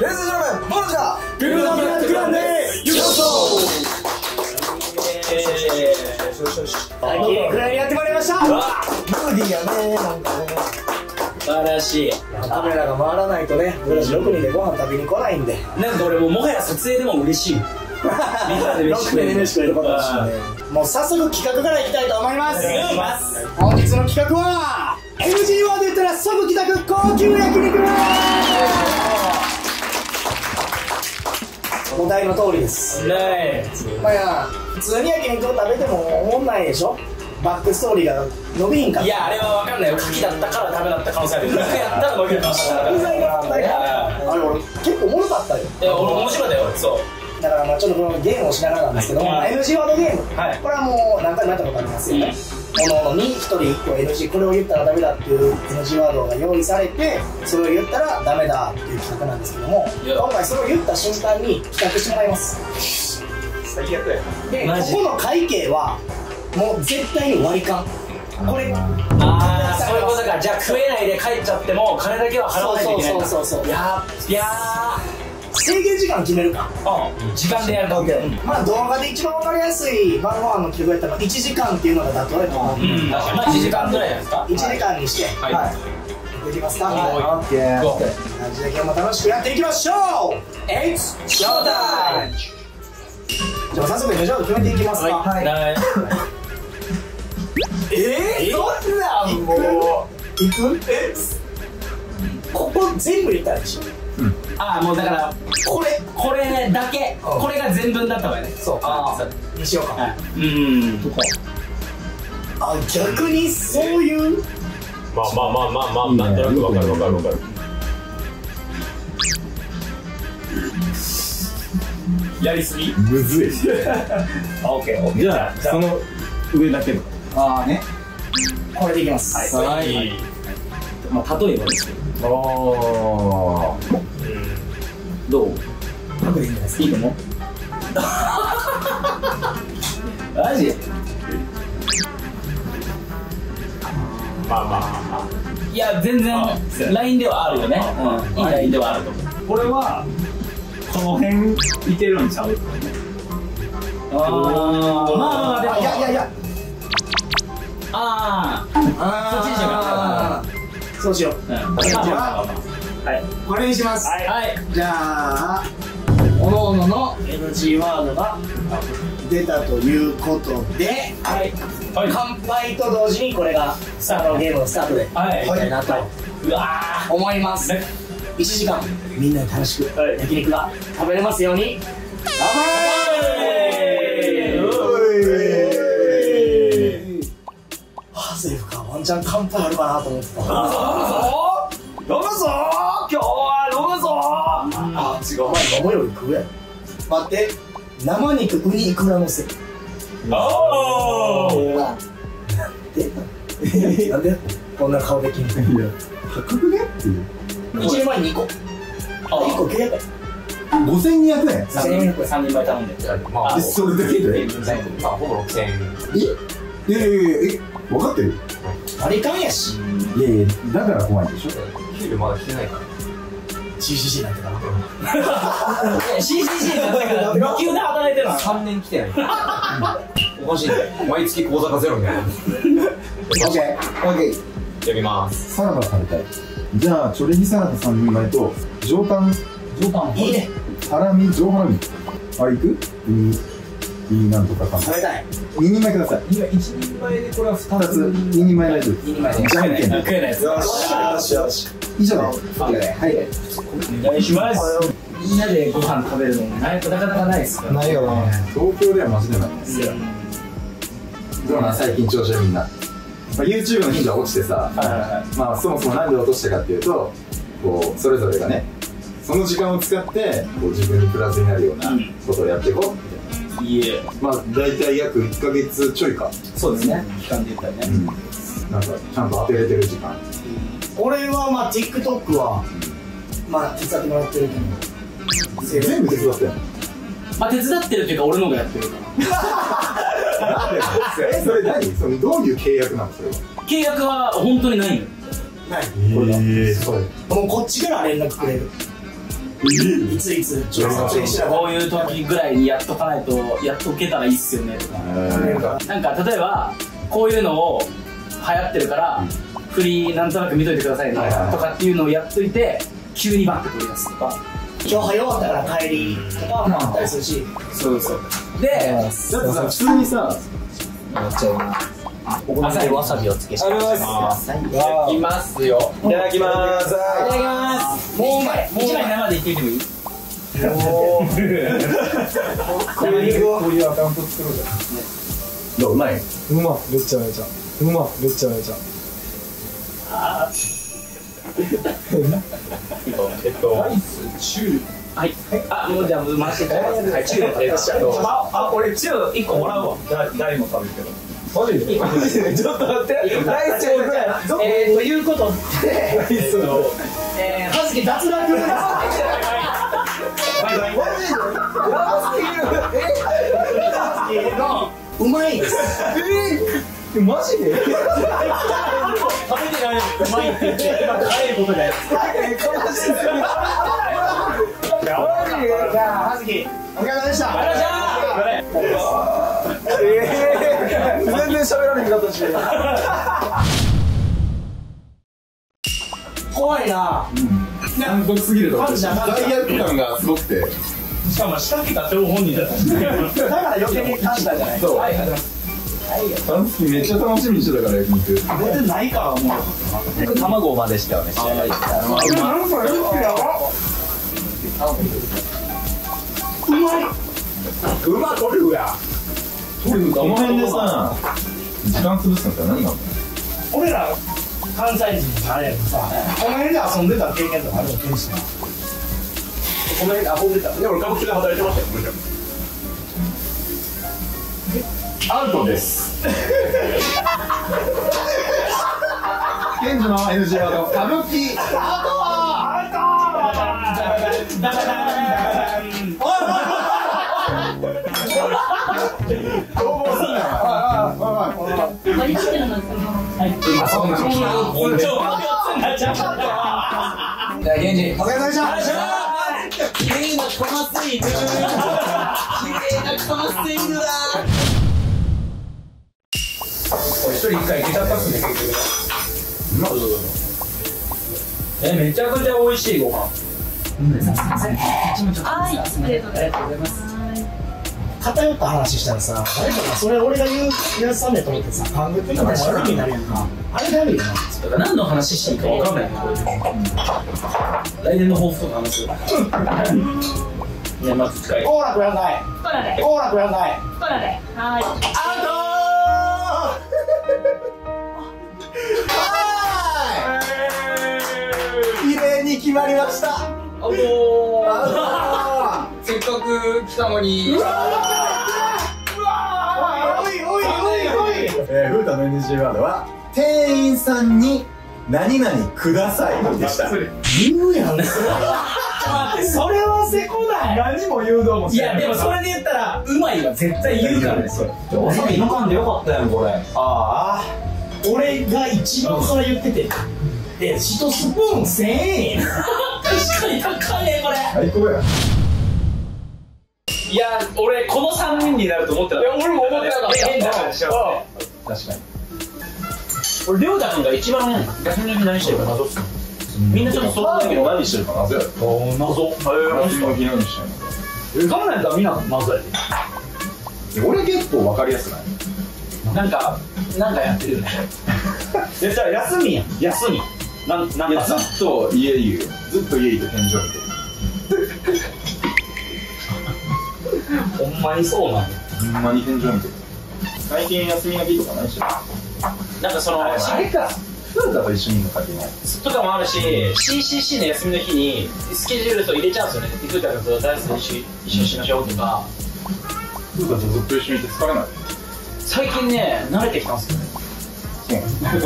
レースジャーマンボルジャーグランドグランドグランド優勝。よしよし、最近ぐらいにやってまいりました。ムーディーやね、なんかね、素晴らしい。カメラが回らないとね、俺たち6人でご飯食べに来ないんで、なんか俺もうもはや撮影でも嬉しい。もう早速企画からいきたいと思います。本日の企画は NG ワード言ったら即帰宅高級焼肉。お題の通りです。まあ普通に焼肉を食べても思んないでしょ。バックストーリーが伸びんかった。いやあれは分かんないよ。牡蠣だったからダメだった可能性ある。肉やったら伸びるかもしれない。具材があったからあれ俺結構おもろかったよ。いや俺面白かったよ。そうだからまあちょっとこのゲームをしながらなんですけども、 NG ワードゲーム、これはもう何回もやったことありますよね。ものに1人1個 NG、 これを言ったらダメだっていう NG ワードが用意されて、それを言ったらダメだっていう企画なんですけども、今回それを言った瞬間に企画してもらいます。最悪やな。でここの会計はもう絶対に割り勘。これああそういうことか。じゃあ食えないで帰っちゃっても金だけは払わないといけない。そうそうそうそう。いや制限時間決めるか。時間でやるだけ。まあ動画で一番分かりやすい晩ご飯の企画やったら1時間っていうのが妥当だと思うんですけど、1時間ぐらいですか。1時間にしてできますか。オッケー。じゃあ今日も楽しくやっていきましょう。エイツショータイム。じゃあ早速メジャーを決めていきますか。どんなんもういく。ここ全部入れたでしょ。ああもうだからこれだけ、これが全文だったわよね。そうかにしようか。あ、逆にそういうまあなんとなくわかる。やりすぎむずい。オッケー。じゃあその上だけのああね、これでいきます。はい。例えばですけど、ああどう？パクでいいんじゃないですか。いいと思う。マジ？まあ。いや全然ラインではあるよね。いいラインではあると思う。これはこの辺いけるんちゃう？まあでもいや。そっちにしようか。そうしよう。これにします。じゃあおのおのの NG ワードが出たということで、乾杯と同時にこれがゲームのスタートでみたいなと思います。1時間みんなで楽しく焼肉が食べれますように。ハセフかワンチャン乾杯あるかなと思ってた。飲むぞ今日は飲むぞ。あ、違う。お前飲むより食うやん。待って、生肉ウニイクラのせ。ああ。なんでこんな顔で気にする。破格ねっていう。1万2個。あ、1個契約。5200円。3人前頼んで。まあそれだけで。まあほぼ6000円。え、分かってる。割り勘やし。いやいや、だから怖いでしょ。給料まだ来てないから。CCC なんてな。CCC なんてから無給で働いてるの。3年来てない。おかしいね。毎月口座がゼロみたいな。OK。やります。サラダ食べたい。じゃあチョレギサラダ3人前と上タン。いいね。ハラミハラミ。あれいく？なんとかかん。食べたい。2人前ください。今1人前でこれは2つ。2人前ライト。2人前。じゃんけんで。よし。以上です。お願いします。みんなでご飯食べるのもなかなかないですから。ないよね。東京ではマジでないですよ。どうなん最近調子はみんな。YouTube の頻度は落ちてさ、まあそもそもなんで落としたかっていうと、こうそれぞれがね、その時間を使ってこう自分にプラスになるようなことをやっていこうみたいな。いえ。まあだいたい約1ヶ月ちょいか。そうですね。期間で言ったらね。なんかちゃんと当てれてる時間。俺はまあ TikTok はまあ手伝ってもらってるけど、全部手伝ってる。まあ手伝ってるっていうか俺の方がやってるから。えそれ何？そのどういう契約なのそれは？契約は本当にないよ。ない。これが。もうこっちから連絡くれる。いついつこういう時ぐらいにやっとかないとやっと受けたらいいっすよねとか、なんか例えばこういうのを流行ってるから振りなんとなく見といてくださいねとかっていうのをやっといて急にバッて取り出すとか、今日早かったから帰りとかもあったりするし、そうそうで、だってさ普通にさやっちゃうな。お好みでわさびをつけしていただきます。いただきますよ。いただきます。いただきます。もう一枚生でいってみてもいい？おー。これはアカウント作ろうじゃん。どう？うまい？うまい。めっちゃめちゃ。うまい。めっちゃめちゃ。あー。ライス中。はい、あ、もうじゃあ回していただきます。はい、チューの手出しちゃう。あ、俺チュー1個もらうわ。誰も食べてる。マジで？ちょっと待って。ライスチューぐらい。ということで、葉月脱落です。マジで？葉月のうまいです。マジで？食べてないのうまいって言って今帰ることだよ。じゃあ葉月お疲れ様でした。全然喋られへんかったし。怖いな。残酷すぎると。罪悪感がすごくて。しかも仕掛けた張本人だった。だから余計に感じたじゃない。そう。葉月めっちゃ楽しみにしてたから焼肉。全然ないかもう。卵までしたよね。うまい。うまトリュフや。トリュフこの辺でさ、時間潰すのって何なの？俺ら関西人あれやさ、この辺で遊んでた経験とかあるの？天使な。この辺で遊んでた。いや俺歌舞伎で働いてましたよ。アウトです。天使の NG ワード歌舞伎。アウト。めちゃくちゃ美味しいご飯。偏った話したらさ、誰かがそれ俺が言うやつさんねと思ってさ、勘ぐってたら悪いになるやんか。あれだよな。何の話していいか分かんない。来年の抱負とか話すよ。年末近い。コーラくやんない。コーラくやんない。コーラで。アウトー。綺麗に決まりました。アウトー。せっかく来たのに。おい。フータの NG ワードは店員さんに何々くださいでした。言うやん。それはせこない。何も誘導もしない。いやでもそれで言ったらうまいは絶対言うからね。お酒飲かんでよかったやんこれ。ああ。俺が一番それ言ってて。で1スプーン1000円。確かに高いねこれ。最高や。いや、俺この3人になると思ってた。いや、俺も思ってなかった。変な感じしちゃう。確かに。俺亮太君が一番休みの日何してるか謎っす。みんなちょっとその時の何してるか謎や。謎。休みの日何してるの？考えたらみんな謎やで。俺結構わかりやすない。なんかやってるよね。いや、じゃあ休みやん。休み。なんかさ。ずっと家いるよ。ずっと家いて天井見て。ほんまにそうなんや。ほんまに天井見てる。最近休みの日とかないし。なんかそのあれかフータと一緒にいるのかとかもあるし、 CCC の休みの日にスケジュールと入れちゃうんですよね。フータとダイスと一緒にしましょうとか。フータとずっと一緒にいて疲れない？最近ね、慣れてきたんすよね。そう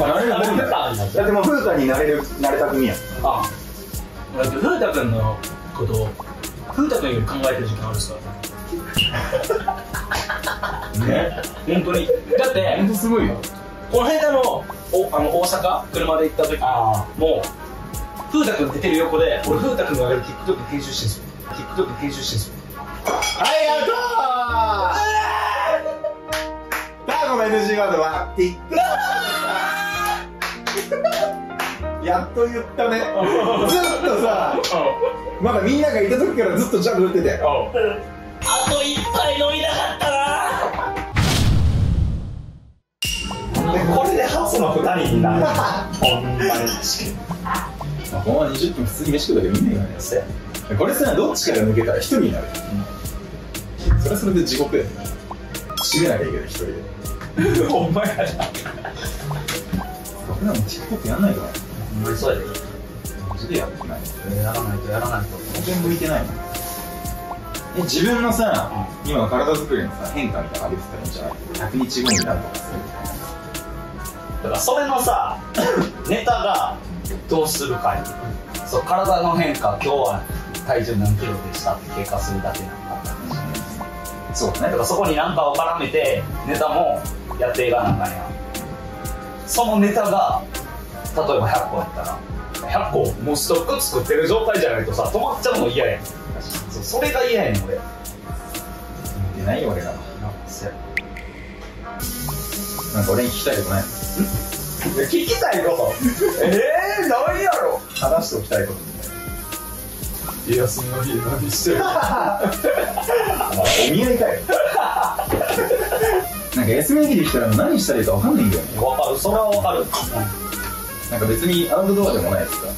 慣れるもんだよ。だってもうフータに慣れた組やん。ああ、だってフータ君のことをフータ君より考えてる時間あるっすからね。ね、本当にだって本当すごいよ。この間の大阪車で行った時も風太くん出てる横で、俺風太くんが上げる TikTok 編集してるんですよ。TikTok 編集してるんですよ。はい、アウトー。さあ、この NG ワードは TikTok。やっと言ったね。ずっとさ、まだみんながいた時からずっとジャブ打ってて。あと一杯飲みたかったなー。これで初の2人になる。ほんまにほんま20分普通に飯食うだけ見ねえからね。これさ、どっちから抜けたら1人になる。それはそれで地獄やね。締めなきゃいけない1人で。ほんまやな。僕らも TikTok やんないから。ほんまにそうやで。マジでやってない。やらないとやらないと本当に向いてないもん。自分のさ、今の体作りのさ変化みたいなのあげてたらいいんじゃない？100日後になるとかするみたいな。だからそれのさネタがどうするかに、そう、体の変化、今日は体重何キロでしたって経過するだけなんか、そうね。だからそこに何かを絡めてネタもやっていかなんかや。そのネタが例えば100個やったら100個もうストック作ってる状態じゃないとさ止まっちゃうの嫌やん。それが嫌やん。俺見てないよ俺が。なんか俺に聞きたいことない？聞きたいこと何やろ。話しておきたいことみたいな。いや、そんなに何してるの？お見合いかよ。なんか休みの日できたら何したらいいか分かんないんだよね。分かる、それは分かる。なんか別にアウトドアでもないですか、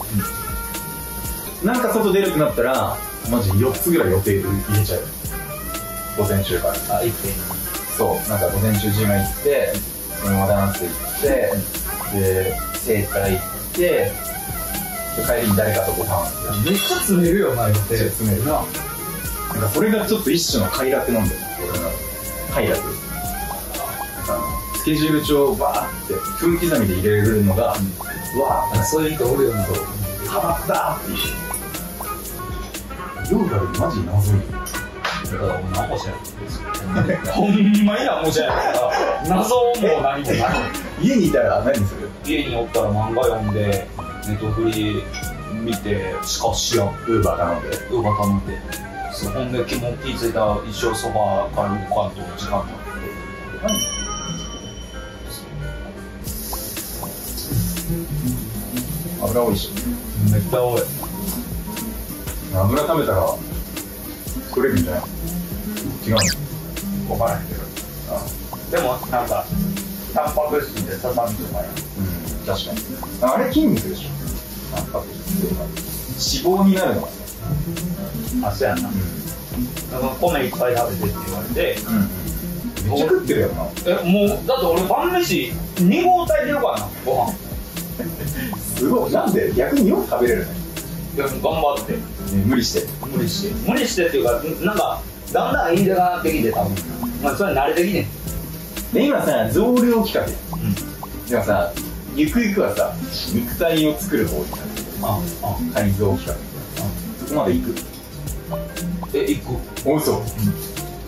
うん、なんか外出るくなったらマジ4つぐらい予定入れちゃう。午前中から。あ、いい。そう、なんか午前中ジム行って、マダンス行って、で、整体行って、帰りに誰かとご飯。めっちゃ詰めるよな、言って。詰めるな。なんかそれがちょっと一種の快楽なんだよね、俺の快楽。なんかスケジュール帳をバーって分刻みで入れるのが、うわぁ、そういう人おるよなと、ハマったっていう。量がマジ謎に。だから俺何も知らない。ほんまに何も知らないから謎も何もない。家にいたら何する？家におったら漫画読んで、ネトフリ見て、しかしやん、ウーバー頼んで、ウーバー頼んで、そこんで気持ちついた一生そばから動かんと時間になって何？油多いし、めっちゃ多い。油食べたら取れるんじゃない？違うの？分からへんけど。でもなんかタンパク質で畳むとかや。うん、確かに。あれ筋肉でしょ。タンパク質って脂肪になるのかね。あ、そうやんな。だから米いっぱい食べてって言われて。めっちゃ食ってるよな。もうだって俺晩飯2合炊いてるからな、ご飯。すごい。なんで逆によく食べれるね。頑張って、無理して無理してっていうか、なんかだんだんいいんじゃなってきて、多分まあそれは慣れてきてんで、今さ増量企画でもさ、ゆくゆくはさ肉体を作る方になる。改造企画そこまでいく？え、行く。おうそ。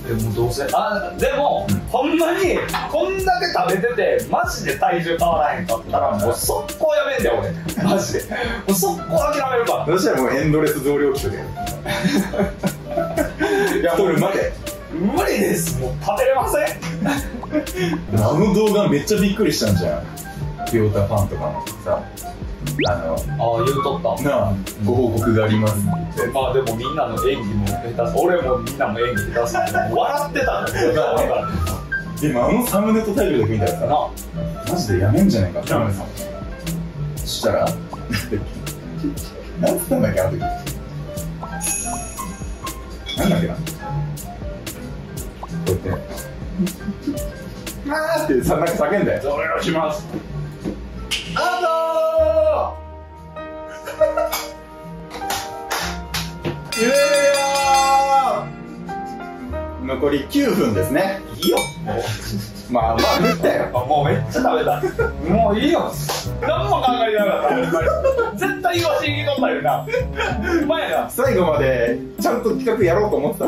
え、もうどうせあ、でもほんまにこんだけ食べててマジで体重変わらへんかったらもう速攻やめんだよ俺。マジでもう速攻諦めるから。どうしたらもうエンドレス増量期とかやる。いや俺待て無理です、もう食べれません。あの動画めっちゃびっくりしたんじゃん。ピオタファンとかのさ、ああ言うとったなあ、ご報告がありますって。まあでもみんなの演技も下手、俺もみんなも演技下手すぎて笑ってたんだけどな。でもあのサムネとタイトルだけ見たらさマジでやめんじゃないか。そしたら何つったんだっけあの時、何だっけな、こうやって「あー」ってさ、なんか叫んで「お願いします」アウト。終了。残り9分ですね。いいよ。まあまあ見たよ。もうめっちゃ食べた。もういいよ。何も考えなかった。絶対言わしにとったよな。前な。最後までちゃんと企画やろうと思ってた。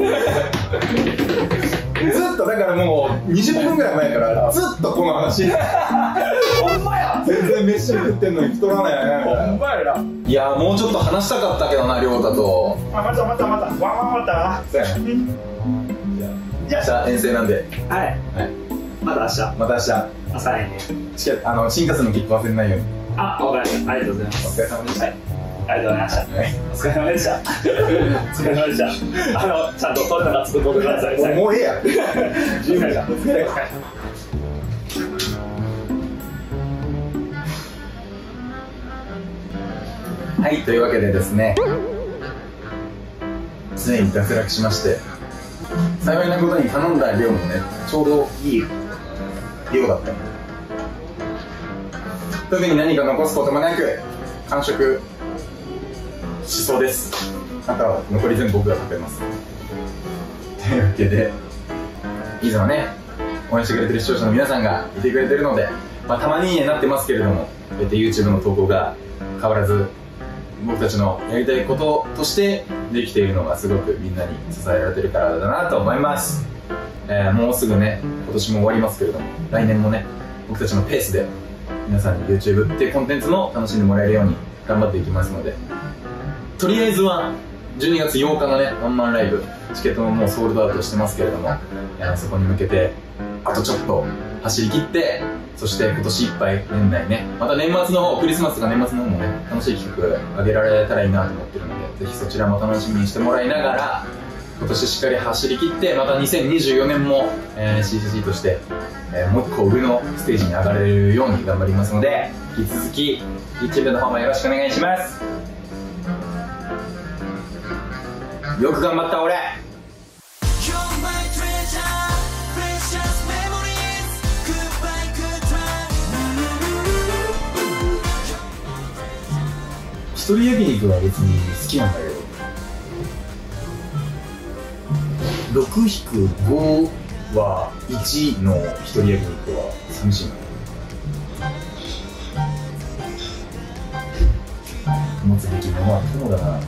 ずっとだからもう20分ぐらい前からずっとこの話。ほんまや。全然飯食ってんのに太らない。ほんまやな。いやもうちょっと話したかったけどな、亮太と。あ、また。わまた。じゃあ遠征なんで。はい。また明日。朝にね。新幹線の切符忘れないように。あ、わかりました。ありがとうございます。お疲れ様でした。ありがとうございました。お疲れ様でした。お疲れ様でした。ちゃんと撮れたら作ってください。もうええや。準備だ。はい、というわけでですね、常に脱落しまして、幸いなことに頼んだ量もね、ちょうどいい量だった。特に何か残すこともなく、完食。しそうです。あとは残り全部僕が食べます。というわけで以上ね、応援してくれてる視聴者の皆さんがいてくれてるので、たまにいいねになってますけれども、YouTube の投稿が変わらず僕たちのやりたいこととしてできているのがすごくみんなに支えられてるからだなと思います。もうすぐね、今年も終わりますけれども、来年もね僕たちのペースで皆さんに YouTube っていうコンテンツも楽しんでもらえるように頑張っていきますので、とりあえずは12月8日のねワンマンライブ、チケットももうソールドアウトしてますけれども、そこに向けてあとちょっと走り切って、そして今年いっぱい年内ね、また年末の方、クリスマスとか年末の方もね楽しい企画上げられたらいいなと思ってるので、ぜひそちらも楽しみにしてもらいながら、今年しっかり走り切って、また2024年も、CCC として、もう一個上のステージに上がれるように頑張りますので、引き続き YouTube の方もよろしくお願いします。よく頑張った俺。一人焼肉は別に好きなんだけど、6-5は1の一人焼肉は寂しいな。持つべきものは友だな。